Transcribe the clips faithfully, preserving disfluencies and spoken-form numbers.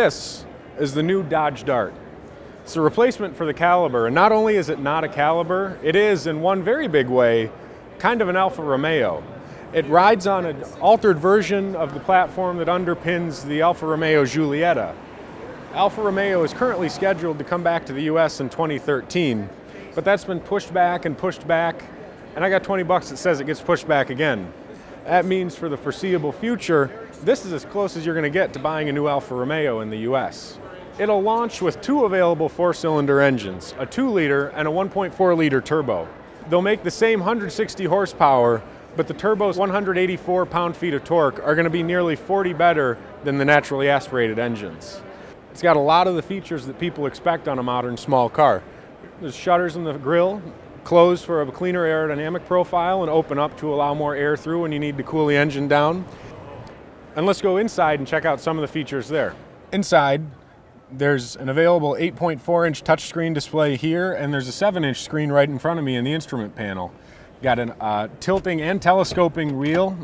This is the new Dodge Dart. It's a replacement for the Caliber, and not only is it not a Caliber, it is, in one very big way, kind of an Alfa Romeo. It rides on an altered version of the platform that underpins the Alfa Romeo Julieta. Alfa Romeo is currently scheduled to come back to the U S in twenty thirteen, but that's been pushed back and pushed back, and I got twenty bucks that says it gets pushed back again. That means for the foreseeable future, this is as close as you're going to get to buying a new Alfa Romeo in the U S It'll launch with two available four-cylinder engines, a two liter and a one point four liter turbo. They'll make the same one hundred sixty horsepower, but the turbo's one hundred eighty-four pound-feet of torque are going to be nearly forty better than the naturally aspirated engines. It's got a lot of the features that people expect on a modern small car. There's shutters in the grille, close for a cleaner aerodynamic profile and open up to allow more air through when you need to cool the engine down. And let's go inside and check out some of the features there. Inside, there's an available eight point four inch touchscreen display here, and there's a seven inch screen right in front of me in the instrument panel. Got a uh, tilting and telescoping wheel.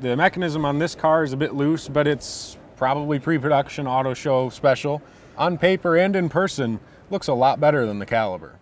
The mechanism on this car is a bit loose, but it's probably pre-production auto show special. On paper and in person, looks a lot better than the Caliber.